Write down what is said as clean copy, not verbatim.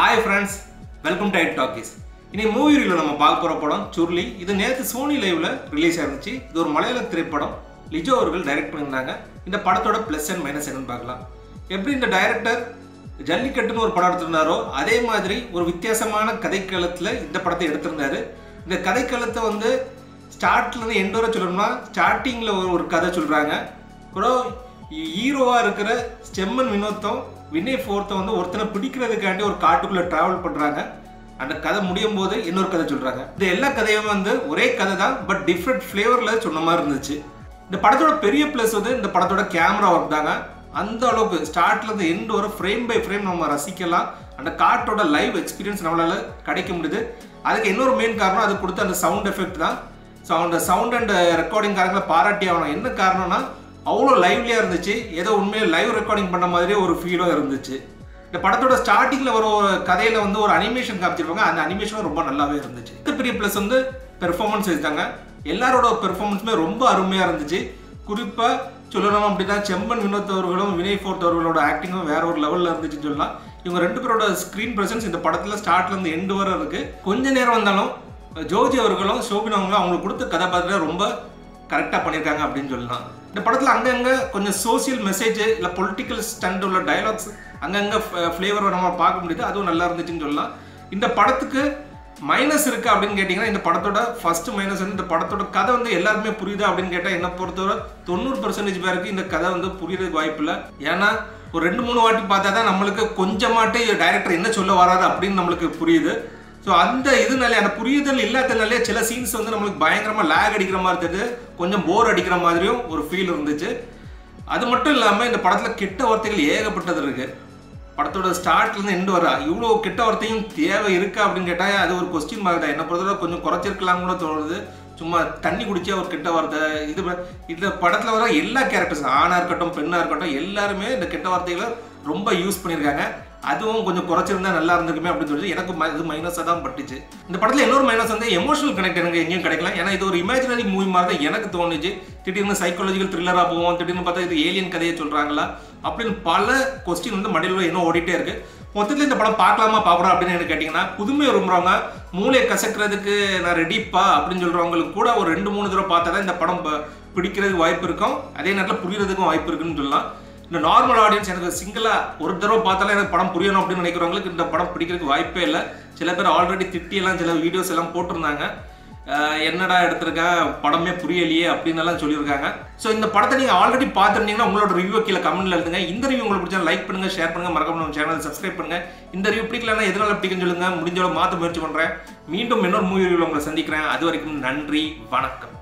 Hi friends, welcome to IT Talkies. In a movie review, we will talk about Churli. This is Sonyliv release. This is a Malayalam film. Lijo will direct this plus and minus. Every director ஜல்லிக்கட்டுன்னு ஒரு படம் எடுத்துனாரோ அதே மாதிரி ஒரு வித்தியாசமான கதைக்களத்துல இந்த படத்தை எடுத்துனாரு. இந்த கதைக்களத்தை வந்து ஸ்டார்ட்ல இருந்து எண்ட் வரை சொல்லணும்னா ஸ்டார்டிங்ல ஒரு கதை சொல்றாங்க. ப்ரோ ஹீரோவா இருக்கிற ஸ்டெம்மன் வினோத்தம் வினய் ஃபோர்த்த வந்து ஒருத்தனை பிடிக்கிறதுக்காண்டி ஒரு காட்டுக்குள்ள டிராவல் பண்றாங்க. அந்த கதை முடியும் போது இன்னொரு கதை சொல்றாங்க. இந்த எல்லா கதையும் வந்து ஒரே கதை தான் பட் டிஃபரண்ட் ஃப்ளேவர்ல சொன்ன மாதிரி இருந்துச்சு. இந்த படத்தோட பெரிய பிளஸ் வந்து இந்த படத்தோட கேமரா ஒர்க் தாங்க. அந்த அளவுக்கு ஸ்டார்ட்ல இருந்து எண்ட் வரை ஃப்ரேம் பை ஃப்ரேம் நம்ம ரசிக்கலாம். அந்த காட்டோட லைவ் எக்ஸ்பீரியன்ஸ் நம்மளால கிடைக்க முடியுது. அதுக்கு இன்னொரு மெயின் காரணம் அது கொடுத்த அந்த சவுண்ட் எஃபெக்ட் தான். ஸோ அந்த சவுண்ட் அண்ட் ரெக்கார்டிங் காரங்களை பாராட்டி ஆகணும். என்ன காரணம்னா அவ்வளோ லைவ்லியாக இருந்துச்சு. ஏதோ உண்மையில லைவ் ரெக்கார்டிங் பண்ண மாதிரியே ஒரு ஃபீலும் இருந்துச்சு. இந்த படத்தோட ஸ்டார்டிங்ல ஒரு கதையில வந்து ஒரு அனிமேஷன் காமிச்சிருப்பாங்க. அந்த அனிமேஷனும் ரொம்ப நல்லாவே இருந்துச்சு. இது பெரிய பிளஸ் வந்து பெர்ஃபார்மன்ஸ் வச்சுட்டாங்க. எல்லாரோட பெர்ஃபார்மன்ஸுமே ரொம்ப அருமையாக இருந்துச்சு. குறிப்பாக சொல்லணும் அப்படின்னா செம்மன் வினோத் அவர்களும் வினய் ஃபோர்த் அவர்களோட ஆக்டிங்கும் வேற ஒரு லெவலில் இருந்துச்சுன்னு சொல்லலாம். இவங்க ரெண்டு பேரோட ஸ்க்ரீன் ப்ரெசன்ஸ் இந்த படத்தில் ஸ்டார்ட்லேருந்து எண்டு வரை இருக்கு. கொஞ்ச நேரம் வந்தாலும் ஜோஜி அவர்களும் ஷோபின் அவங்களும் அவங்களுக்கு கொடுத்த கதாபாத்திரம் ரொம்ப கரெக்டாக பண்ணியிருக்காங்க அப்படின்னு சொல்லலாம். இந்த படத்தில் அங்கங்கே கொஞ்சம் சோசியல் மெசேஜ் இல்லை பொலிட்டிக்கல் ஸ்டண்ட் உள்ள டைலாக்ஸ் அங்கங்கே ஃப்ளேவர் நம்ம பார்க்க முடியுது. அதுவும் நல்லா இருந்துச்சுன்னு சொல்லலாம். இந்த படத்துக்கு மைனஸ் இருக்குது அப்படின்னு கேட்டிங்கன்னா இந்த படத்தோட ஃபர்ஸ்ட் மைனஸ் வந்து இந்த படத்தோட கதை வந்து எல்லாருமே புரியுது அப்படின்னு கேட்டால் என்னை பொறுத்தவரை 90% பேருக்கு இந்த கதை வந்து புரியுறதுக்கு வாய்ப்பு இல்லை. ஏன்னா ஒரு 2-3 வாட்டி பார்த்தா தான் நம்மளுக்கு கொஞ்சமாட்டே டைரக்டர் என்ன சொல்ல வராது அப்படின்னு நம்மளுக்கு புரியுது. ஸோ அந்த இதனாலே அந்த புரியுதல் இல்லாததுனாலே சில சீன்ஸ் வந்து நம்மளுக்கு பயங்கரமாக லேக் அடிக்கிற மாதிரி தெரியுது. கொஞ்சம் போர் அடிக்கிற மாதிரியும் ஒரு ஃபீல் இருந்துச்சு. அது மட்டும் இல்லாமல் இந்த படத்தில் கெட்ட வார்த்தைகள் ஏகப்பட்டது இருக்குது. படத்தோட ஸ்டார்ட்லேருந்து எண்டு வரா இவ்வளோ கெட்ட வார்த்தையும் தேவை இருக்கா அப்படின்னு கேட்டால் அது ஒரு கொஸ்டின் மார்க் தான். என்ன பொறுத்தவரை கொஞ்சம் குறைச்சிருக்கலாம் கூட தோணுது. சும்மா தண்ணி குடிச்சா ஒரு கெட்ட வார்த்தை இது. இந்த படத்தில் வர எல்லா கேரக்டர்ஸ் ஆணாக இருக்கட்டும் பெண்ணாக இருக்கட்டும் எல்லாருமே இந்த கெட்ட வார்த்தைகளை ரொம்ப யூஸ் பண்ணியிருக்காங்க. அதுவும் கொஞ்சம் குறைச்சிருந்தா நல்லா இருந்திருக்குமே அப்படின்னு சொல்லி எனக்கு இது மைனஸாக தான் பட்டுச்சு. இந்த படத்தில் இன்னொரு மைனஸ் வந்து எமோஷனல் கனெக்ட் எனக்கு எங்கேயும் கிடைக்கலாம். ஏன்னா இது ஒரு இமேஜினரி மூவி மாதிரி தான் எனக்கு தோணுச்சு. திடீர்னு சைக்காலஜிக்கல் த்ரில்லராக போவோம், திடீர்னு பார்த்தா இது ஏலியன் கதையை சொல்கிறாங்களா அப்படின்னு பல கொஸ்டின் வந்து மடியில் இன்னும் ஓடிட்டே இருக்குது. மொத்தத்தில் இந்த படம் பார்க்கலாமா பார்க்குறோம் அப்படின்னு எனக்கு கேட்டிங்கன்னா புதுமையை விரும்புகிறவங்க மூளையை கசக்கிறதுக்கு நான் ரெடிப்பா அப்படின்னு சொல்கிறவங்களுக்கு கூட ஒரு 2-3 தடவை பார்த்தா தான் இந்த படம் பிடிக்கிறதுக்கு வாய்ப்பு இருக்கும். அதே நேரத்தில் புரிகிறதுக்கும் வாய்ப்பு இருக்குன்னு சொல்லலாம். இந்த நார்மல் ஆடியன்ஸ் எனக்கு சிங்கிளாக ஒரு தடவை பார்த்தாலும் எனக்கு படம் புரியணும் அப்படின்னு நினைக்கிறவங்களுக்கு இந்த படம் பிடிக்கிறதுக்கு வாய்ப்பே இல்லை. சில பேர் ஆல்ரெடி திட்டியெல்லாம் சில வீடியோஸ் எல்லாம் போட்டிருந்தாங்க. என்னடா எடுத்திருக்கேன் படமே புரியலையே அப்படின்னு எல்லாம் சொல்லியிருக்காங்க. ஸோ இந்த படத்தை நீங்கள் ஆல்ரெடி பார்த்துருந்தீங்கன்னா உங்களோட ரிவ்யூ கீழே கமெண்ட்ல எழுதுங்க. இந்த ரிவ்யூ உங்களுக்கு பிடிச்சா லைக் பண்ணுங்கள், ஷேர் பண்ணுங்கள், மறக்காம நம்ம சேனல் சப்ஸ்கிரைப் பண்ணுங்கள். இந்த ரிவ்யூ பிடிக்கலன்னா எதனால பிடிக்குன்னு சொல்லுங்கள். முடிஞ்சளவு மாற்ற முயற்சி பண்ணுறேன். மீண்டும் இன்னொரு மூவி ரிவ்யூவில் உங்களை சந்திக்கிறேன். அது வரைக்கும் நன்றி, வணக்கம்.